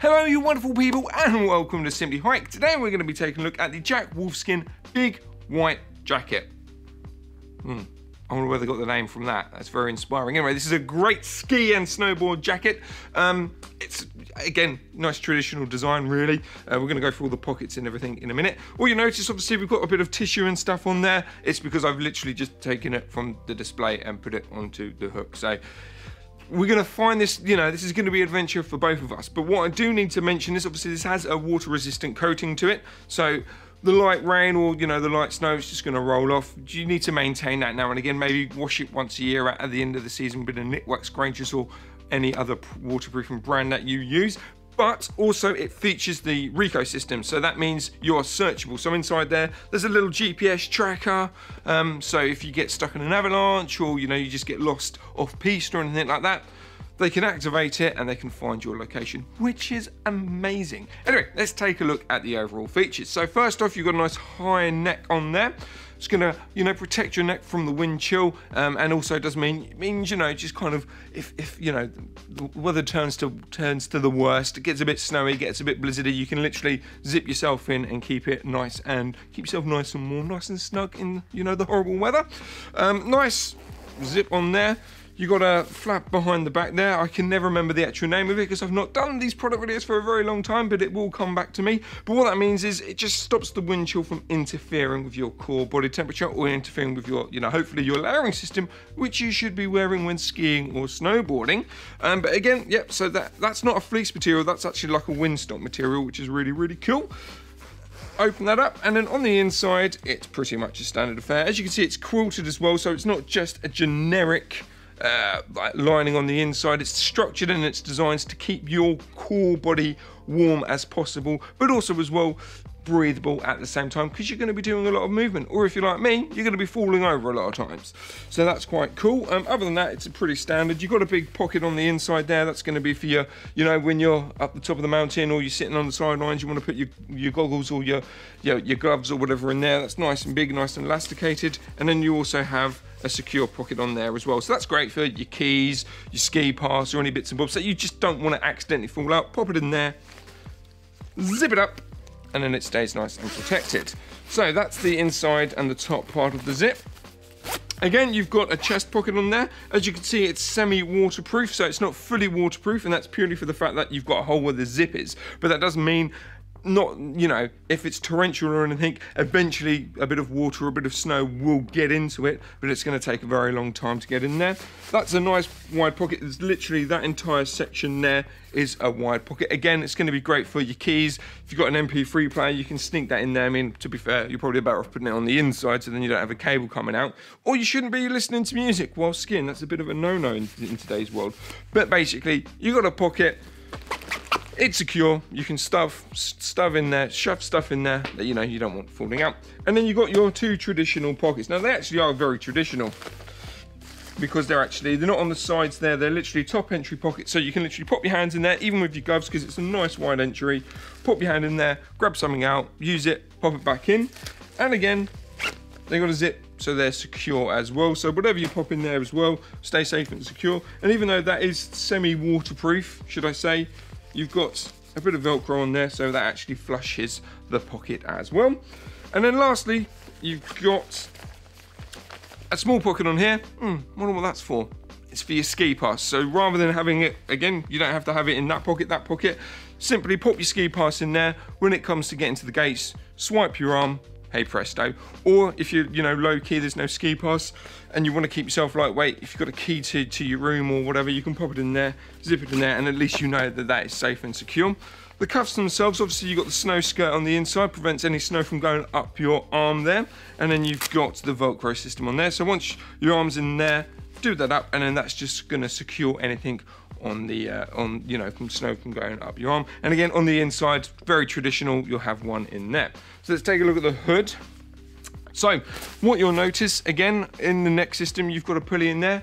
Hello you wonderful people and welcome to Simply Hike. Today we're going to be taking a look at the Jack Wolfskin Big White Jacket. I wonder where they got the name from that. That's very inspiring. Anyway, this is a great ski and snowboard jacket. It's, again, nice traditional design, really. We're gonna go through all the pockets and everything in a minute. All you notice, obviously, we've got a bit of tissue and stuff on there. It's because I've literally just taken it from the display and put it onto the hook. So we're gonna find this, you know, this is gonna be adventure for both of us. But what I do need to mention is, obviously, this has a water-resistant coating to it. So the light rain or, you know, the light snow is just going to roll off. You need to maintain that now and again. Maybe wash it once a year at the end of the season with a Nitwax, Granger's or any other waterproofing brand that you use. But also it features the RECCO system, so that means you're searchable. So inside there's a little GPS tracker, so if you get stuck in an avalanche or, you know, you just get lost off piste or anything like that, they can activate it and they can find your location, which is amazing. Anyway, let's take a look at the overall features. So first off, you've got a nice high neck on there. It's gonna, you know, protect your neck from the wind chill, and also does means, you know, just kind of, if you know, the weather turns to the worst, it gets a bit snowy, gets a bit blizzardy, you can literally zip yourself in and keep it nice and keep yourself nice and warm, nice and snug in, you know, the horrible weather. Nice zip on there. You got a flap behind the back there. I can never remember the actual name of it because I've not done these product videos for a very long time, but it will come back to me. But what that means is it just stops the wind chill from interfering with your core body temperature or interfering with your, you know, hopefully your layering system, which you should be wearing when skiing or snowboarding. But again, yep, so that's not a fleece material, that's actually like a windstock material, which is really, really cool. Open that up, and then on the inside, it's pretty much a standard affair. As you can see, it's quilted as well, so it's not just a generic like lining on the inside. It's structured and it's designed to keep your core body warm as possible, but also as well breathable at the same time, because you're going to be doing a lot of movement, or if you're like me, you're going to be falling over a lot of times, so that's quite cool. Other than that, it's a pretty standard. You've got a big pocket on the inside there. That's going to be for your, you know, when you're up the top of the mountain or you're sitting on the sidelines, you want to put your goggles or your gloves or whatever in there. That's nice and big, nice and elasticated. And then you also have a secure pocket on there as well, so that's great for your keys, your ski pass, or any bits and bobs that you just don't want to accidentally fall out. Pop it in there, zip it up, and then it stays nice and protected. So that's the inside and the top part of the zip. Again, you've got a chest pocket on there. As you can see, it's semi-waterproof, so it's not fully waterproof, and that's purely for the fact that you've got a hole where the zip is. But that doesn't mean, not, you know, if it's torrential or anything, eventually a bit of water, a bit of snow will get into it, but it's going to take a very long time to get in there. That's a nice wide pocket. There's literally that entire section there is a wide pocket. Again, it's going to be great for your keys. If you've got an MP3 player, you can sneak that in there. I mean, to be fair, you're probably better off putting it on the inside so then you don't have a cable coming out, or you shouldn't be listening to music while skiing. That's a bit of a no-no in today's world. But basically, you've got a pocket. It's secure, you can shove stuff in there that, you know, you don't want falling out. And then you've got your two traditional pockets. Now, they actually are very traditional because they're not on the sides there, they're literally top entry pockets. So you can literally pop your hands in there, even with your gloves, because it's a nice wide entry. Pop your hand in there, grab something out, use it, pop it back in. And again, they've got a zip, so they're secure as well. So whatever you pop in there as well, stay safe and secure. And even though that is semi-waterproof, should I say, you've got a bit of Velcro on there, so that actually flushes the pocket as well. And then lastly, you've got a small pocket on here. I wonder what that's for. It's for your ski pass. So rather than having it, again, you don't have to have it in that pocket. Simply pop your ski pass in there. When it comes to getting to the gates, swipe your arm, hey presto. Or if you're, you know, low key, there's no ski pass and you want to keep yourself lightweight, if you've got a key to your room or whatever, you can pop it in there, zip it in there, and at least you know that is safe and secure. The cuffs themselves, obviously you've got the snow skirt on the inside, prevents any snow from going up your arm there. And then you've got the Velcro system on there, so once your arm's in there, do that up, and then that's just going to secure anything on the you know, from snow from going up your arm. And again, on the inside, very traditional, you'll have one in there. So let's take a look at the hood. So what you'll notice, again, in the neck system, you've got a pulley in there.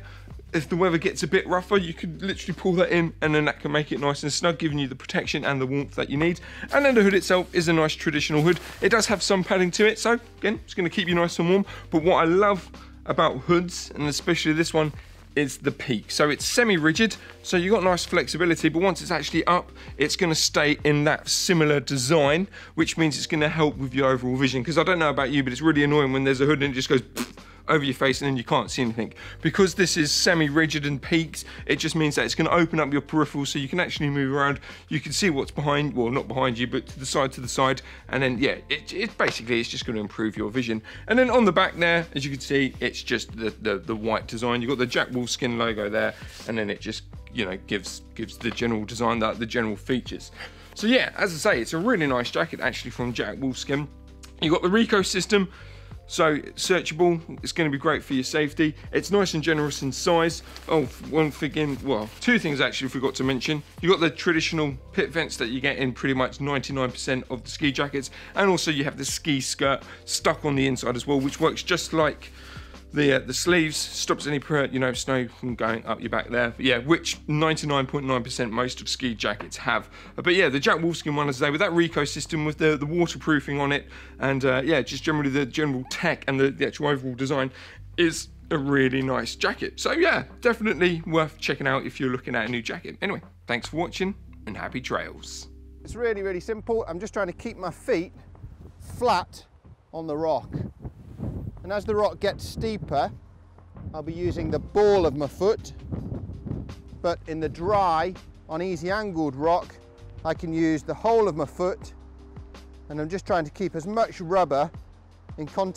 If the weather gets a bit rougher, you could literally pull that in, and then that can make it nice and snug, giving you the protection and the warmth that you need. And then the hood itself is a nice traditional hood. It does have some padding to it, so again, it's going to keep you nice and warm. But what I love about hoods, and especially this one, is the peak. So it's semi-rigid, so you've got nice flexibility, but once it's actually up, it's gonna stay in that similar design, which means it's gonna help with your overall vision. Because I don't know about you, but it's really annoying when there's a hood and it just goes over your face and then you can't see anything. Because this is semi-rigid and peaks, it just means that it's gonna open up your peripherals so you can actually move around, you can see what's behind, well, not behind you, but to the side, and then, yeah, it basically, it's just gonna improve your vision. And then on the back there, as you can see, it's just the white design. You've got the Jack Wolfskin logo there, and then it just, you know, gives the general design, that the general features. So yeah, as I say, it's a really nice jacket, actually, from Jack Wolfskin. You've got the RECCO system, so searchable, it's going to be great for your safety. It's nice and generous in size. Oh, one thing, well, two things actually forgot to mention. You've got the traditional pit vents that you get in pretty much 99% of the ski jackets, and also you have the ski skirt stuck on the inside as well, which works just like the sleeves, stops any, you know, snow from going up your back there. But yeah, which 99.9% most of ski jackets have. But yeah, the Jack Wolfskin one, as I say, with that RECCO system, with the waterproofing on it, and yeah, just generally the general tech and the actual overall design is a really nice jacket. So yeah, definitely worth checking out if you're looking at a new jacket. Anyway, thanks for watching and happy trails. It's really, really simple. I'm just trying to keep my feet flat on the rock. And as the rock gets steeper, I'll be using the ball of my foot, but in the dry, on easy angled rock, I can use the whole of my foot, and I'm just trying to keep as much rubber in contact